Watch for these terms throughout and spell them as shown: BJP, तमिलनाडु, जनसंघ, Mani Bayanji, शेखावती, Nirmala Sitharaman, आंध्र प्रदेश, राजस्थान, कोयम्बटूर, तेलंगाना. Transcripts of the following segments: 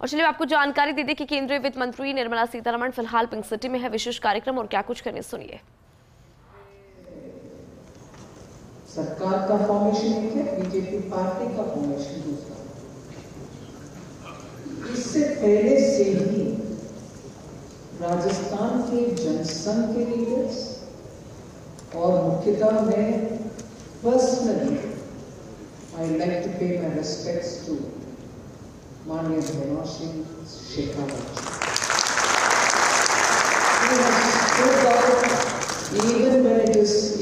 और चलिए आपको जानकारी दे दें कि केंद्रीय वित्त मंत्री निर्मला सीतारमण फिलहाल पिंक सिटी में है। विशेष कार्यक्रम और क्या कुछ करने सुनिए। सरकार का फॉर्मेशन एक है, बीजेपी पार्टी का फॉर्मेशन दूसरा। इससे पहले से ही राजस्थान के जनसंघ के लीडर्स और मुख्यतः मैं पर्सनली आई लाइक टू पे माई रिस्पेक्ट्स टू माननीय शेखावती।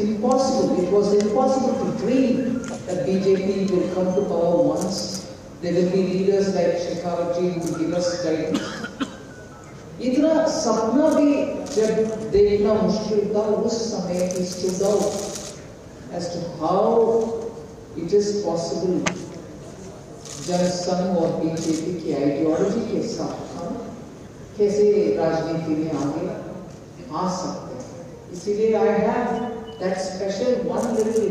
Impossible. It was impossible to dream that BJP will come to power once. There will be leaders like Shekhawati who give us guidance. इतना सपना भी जब देखना मुश्किल था, उस समय he stood out as to how it is possible जनसंघ और बीजेपी की आइडियोलॉजी के साथ हम कैसे राजनीति में आगे आ सकते हैं। इसीलिए I have that special one little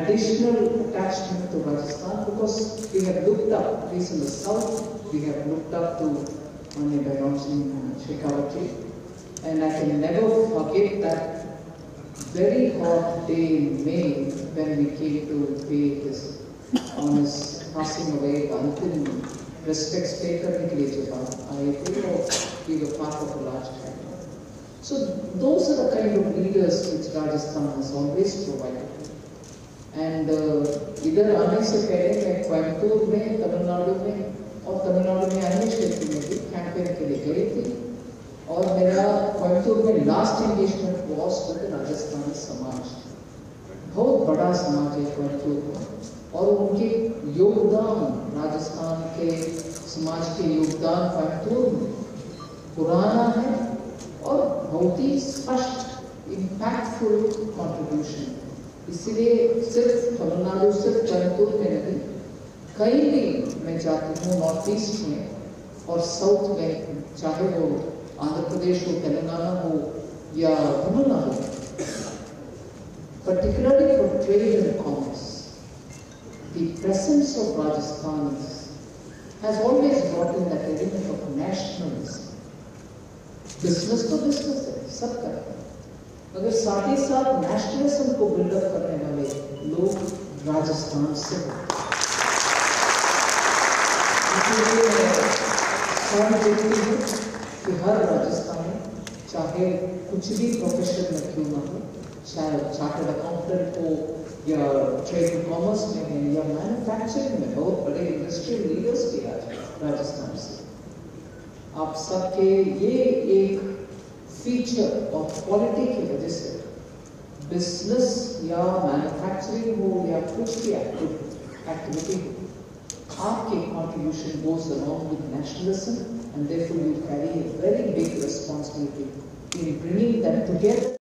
additional attachment to Rajasthan because we have looked up, at least in the south, we have looked up to Mani Bayanji and Shekhawati, and I can never forget that very hot day in May when we came to pay his honest passing away until respects pay करने के लिए जब आए थे और we were part of a large family. So those are the kind of leaders which Rajasthan has always provided. And इधर आने से पहले मैं कोयम्बटूर में, तमिलनाडु में और तमिलनाडु में अन्य क्षेत्र में भी कैंपेन के लिए गई थी और मेरा कोयम्बटूर में last engagement was with Rajasthani समाज। बहुत बड़ा समाज है कोयम्बटूर का और उनके योगदान, राजस्थान के समाज के योगदान कोयम्बटूर में पुराना है और बहुत ही स्पष्ट इम्पैक्टफुल कॉन्ट्रीब्यूशन। इसलिए सिर्फ तमिलनाडु, सिर्फ कोयम्बटूर में नहीं, कहीं भी मैं जाती हूँ नॉर्थ ईस्ट में और साउथ में, चाहे वो आंध्र प्रदेश हो, तेलंगाना हो या तमिलना हो, particularly for trade and commerce the presence of राजस्थान has always brought in that element of nationalism. Business तो बिजनेस है, सब करते हैं, मगर साथ ही साथ नेशनलिज्म को बिल्डअप करने वाले लोग राजस्थान से कि हर राजस्थानी चाहे कुछ भी प्रोफेशन में क्यों ना हो, चाहे चार्टर्ड अकाउंटेंट हो या ट्रेड कॉमर्स में है या मैन्युफैक्चरिंग में, बहुत बड़े इंडस्ट्रियल लीडर्स भी राजस्थान से। आप सबके ये एक फीचर और क्वालिटी की वजह से बिजनेस या मैन्युफैक्चरिंग हो या कुछ भी एक्टिविटी हो, आपके contribution goes along with nationalism and therefore you carry a very big responsibility in bringing that together.